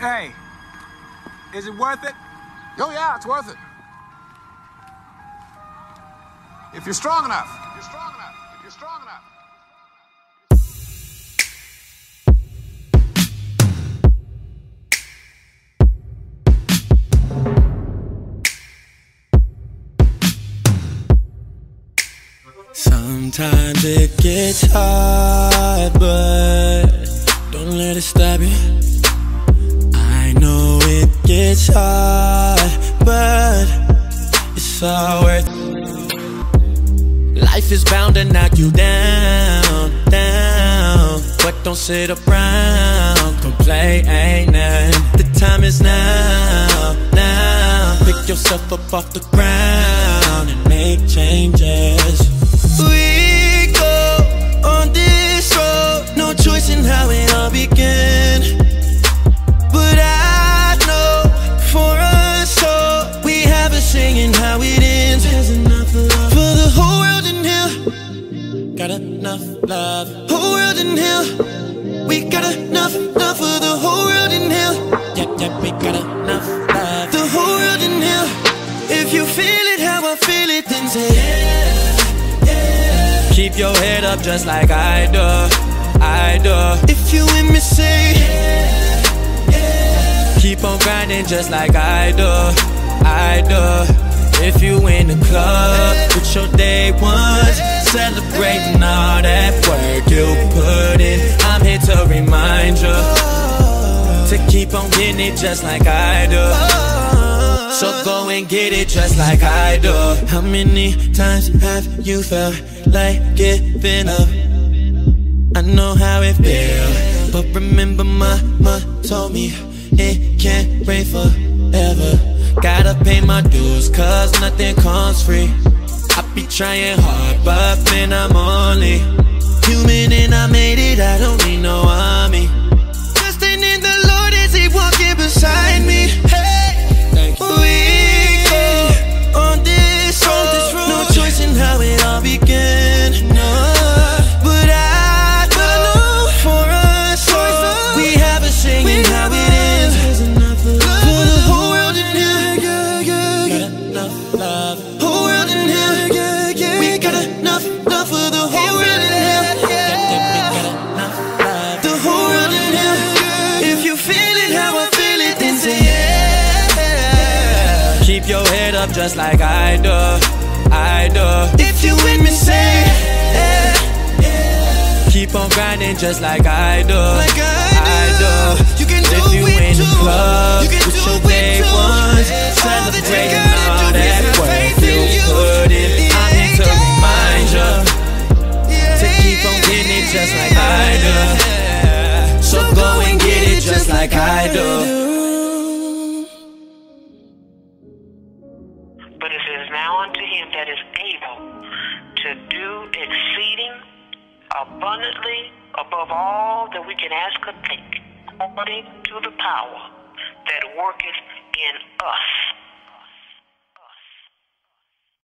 Hey, is it worth it? Oh yeah, it's worth it. If you're strong enough. If you're strong enough. If you're strong enough. Sometimes it gets hard, but don't let it stop you. I know it gets hard, but it's all worth it. Life is bound to knock you down, down, but don't sit around, complain ain't nothing. The time is now, now. Pick yourself up off the ground and make changes. We go on this road, no choice in how it all began. But I know for us all, we have a saying how it ends. There's enough love for the whole world in here. Got enough love, whole world in here. We got enough love for the whole world in here. Yeah, yeah, we got enough love, the whole world in here. If you feel it how I feel it, then say yeah. Keep your head up just like I do, I do. If you with me, say yeah, yeah. Keep on grinding just like I do, I do. If you in the club with your day ones, celebrating all that work you put in, I'm here to remind you to keep on getting it just like I do. So go and get it just like I do. How many times have you felt like giving up? I know how it feels, but remember mama told me it can't rain forever. Gotta pay my dues cause nothing comes free. I be trying hard but man I'm only human and I made it, I don't need no army. Trusting in the Lord as he walking beside me. Hey. We go on this road, no choice in how it all began. No, but I know for us, we have a singing how it ends. For the whole world in here, got enough love. Whole world in here, we got enough love for the whole world in here. The whole world in here. If you feel it how I feel it, then say yeah. Keep your head up just like I do, I do. If you with me, say yeah, yeah. Keep on grinding just like I do, like I do. You can do if you in the club, you can with your day ones, celebrating all that work you put in. I'm here to remind you to keep on getting it just like I do. So go and get it just like I do. Abundantly above all that we can ask or think, according to the power that worketh in us.